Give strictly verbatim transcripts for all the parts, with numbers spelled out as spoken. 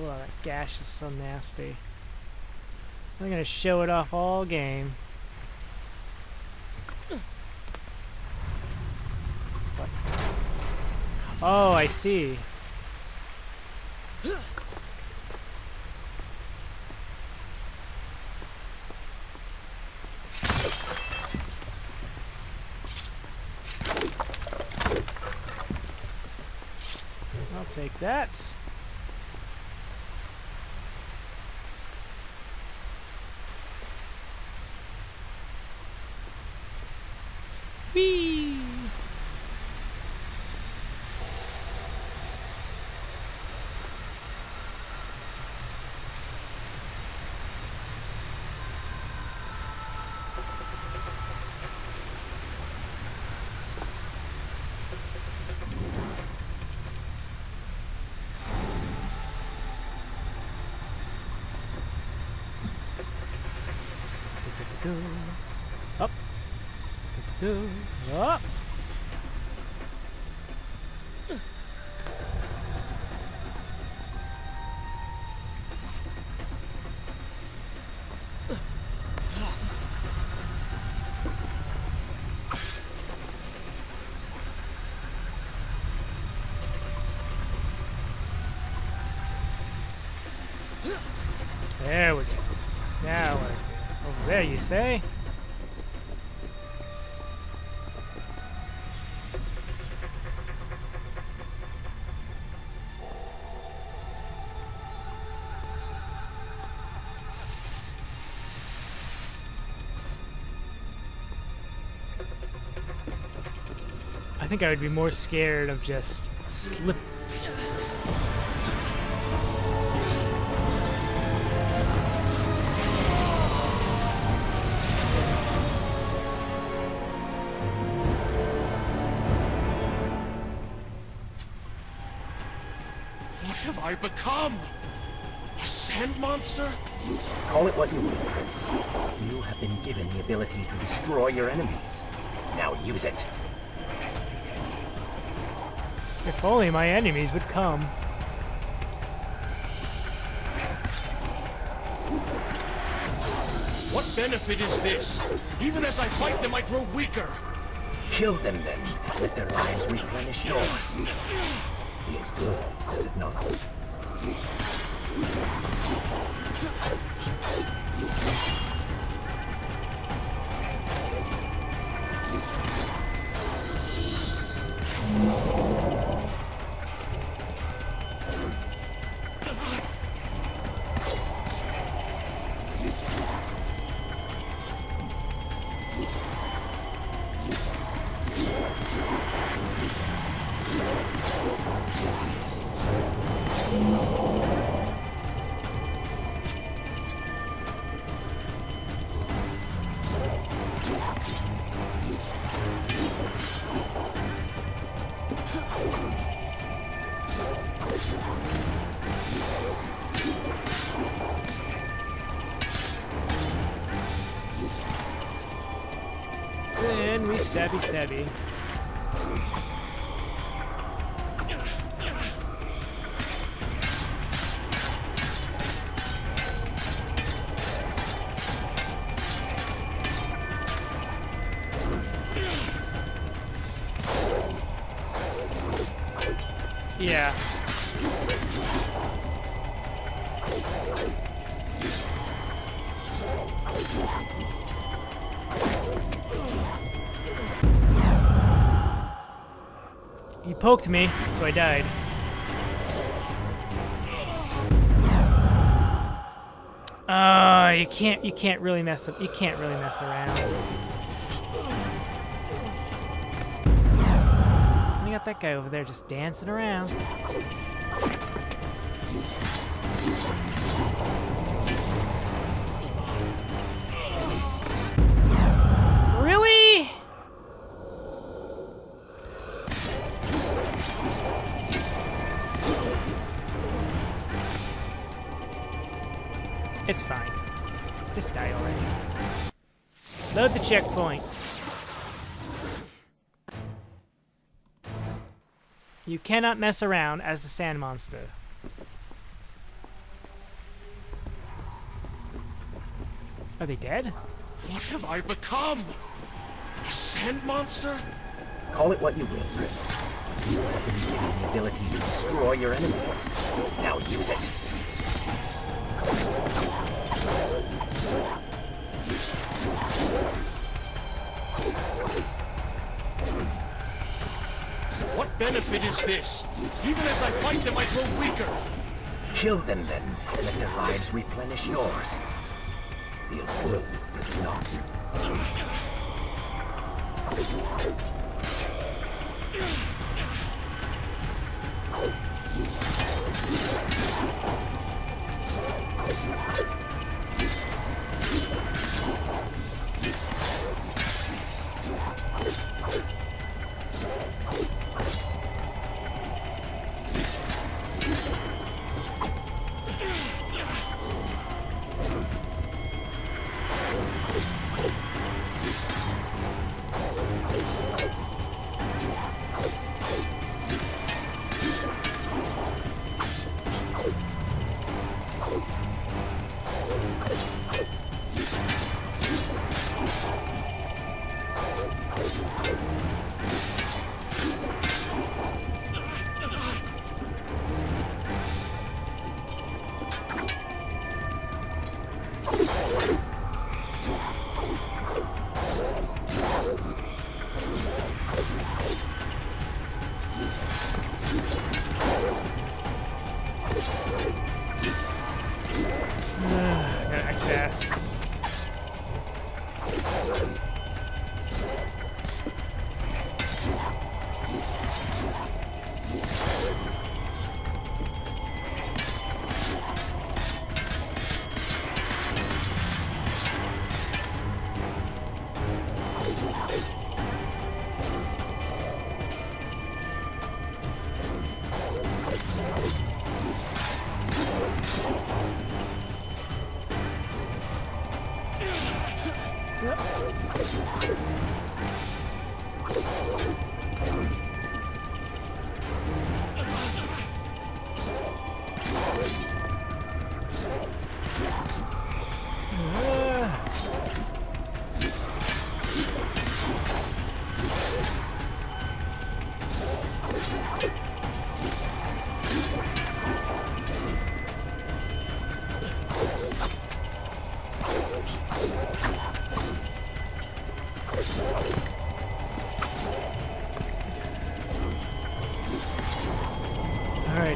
Oh, that gash is so nasty. I'm gonna show it off all game. What? Oh, I see. I'll take that. Whee! Up. Up. There we go. Now we're over there, you say? I think I would be more scared of just slip. Have I become a sand monster? Call it what you will, Prince. You have been given the ability to destroy your enemies. Now use it. If only my enemies would come. What benefit is this? Even as I fight them, I grow weaker. Kill them then. Let their lives replenish yours. Is good, is it not? Then we stabby stabby. Yeah. He poked me, so I died. Ah, uh, you can't you can't really mess up. You can't really mess around. I got that guy over there just dancing around. Really? It's fine. Just die already. Load the checkpoint. You cannot mess around as a sand monster. Are they dead? What have I become? A sand monster? Call it what you will, Rip. You have been given the ability to destroy your enemies. Now use it. What benefit is this? Even as I fight them, I grow weaker. Kill them then, and let their lives replenish yours. His will does not.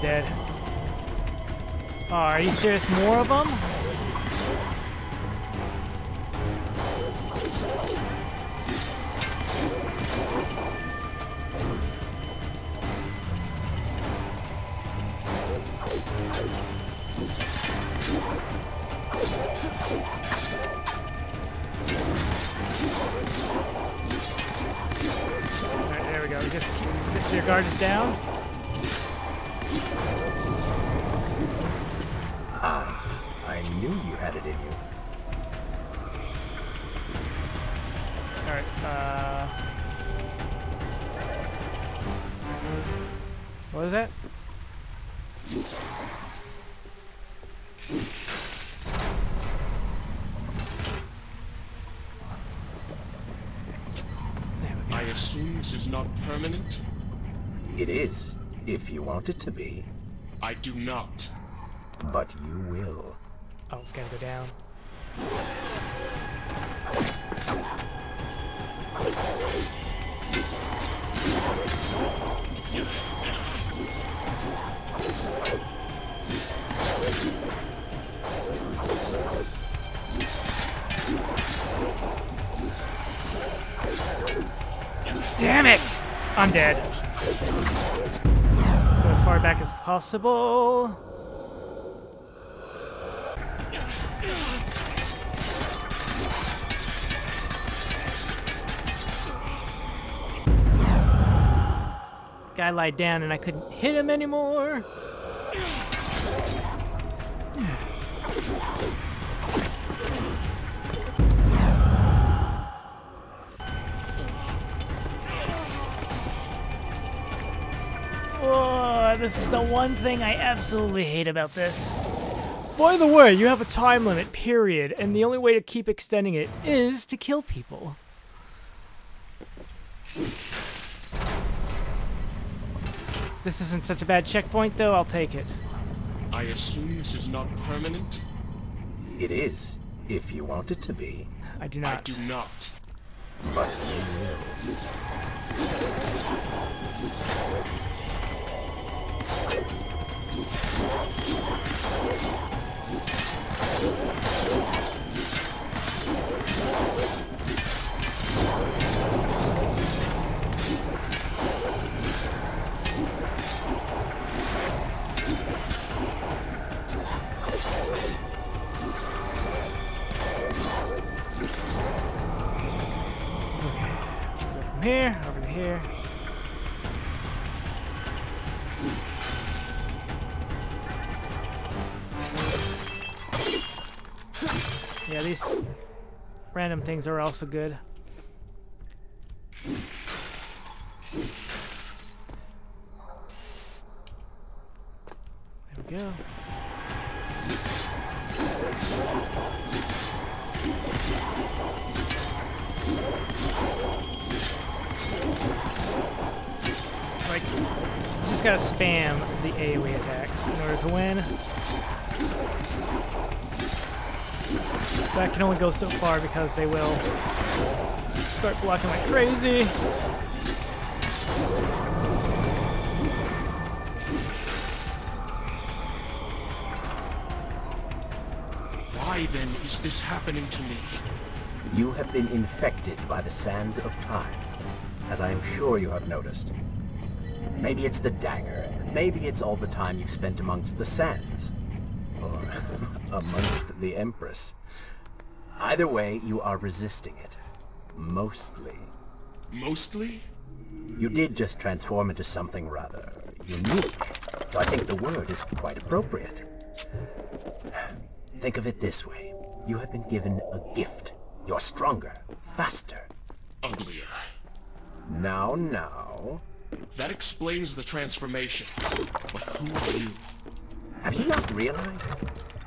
Dead. Oh, are you serious? More of them? Alright, there we go. We just keep your guard is down. Permanent? It is, if you want it to be. I do not. But you will. Oh, it's gonna go down. Damn it! I'm dead. Let's go as far back as possible. Guy lied down and I couldn't hit him anymore. This is the one thing I absolutely hate about this. By the way, you have a time limit, period, and the only way to keep extending it is to kill people. This isn't such a bad checkpoint, though. I'll take it. I assume this is not permanent? It is, if you want it to be. I do not. I do not. But you here, over to here. Yeah, these random things are also good. There we go. Like, you just gotta spam the AoE attacks in order to win. That can only go so far because they will start blocking like crazy. Why then is this happening to me? You have been infected by the sands of time, as I am sure you have noticed. Maybe it's the dagger, maybe it's all the time you've spent amongst the sands, or amongst the Empress. Either way, you are resisting it. Mostly. Mostly? You did just transform into something rather unique, so I think the word is quite appropriate. Think of it this way. You have been given a gift. You're stronger, faster. Uglier. Now, now. That explains the transformation. But who are you? Have you not realized?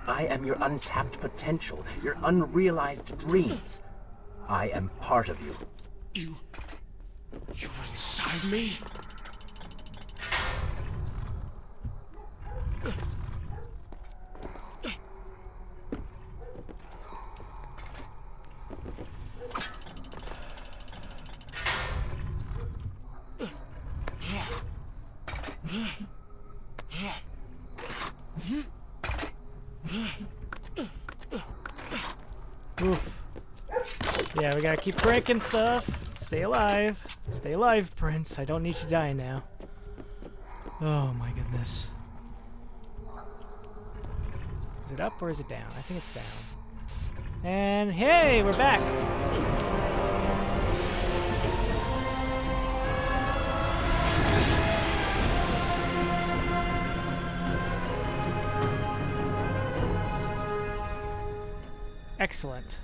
I am your untapped potential, your unrealized dreams. I am part of you. You... you're inside me? Yeah, we gotta keep breaking stuff. Stay alive. Stay alive, Prince. I don't need you dying now. Oh my goodness. Is it up or is it down? I think it's down. And hey, we're back! Excellent.